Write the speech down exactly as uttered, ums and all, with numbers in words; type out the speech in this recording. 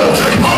I'll take my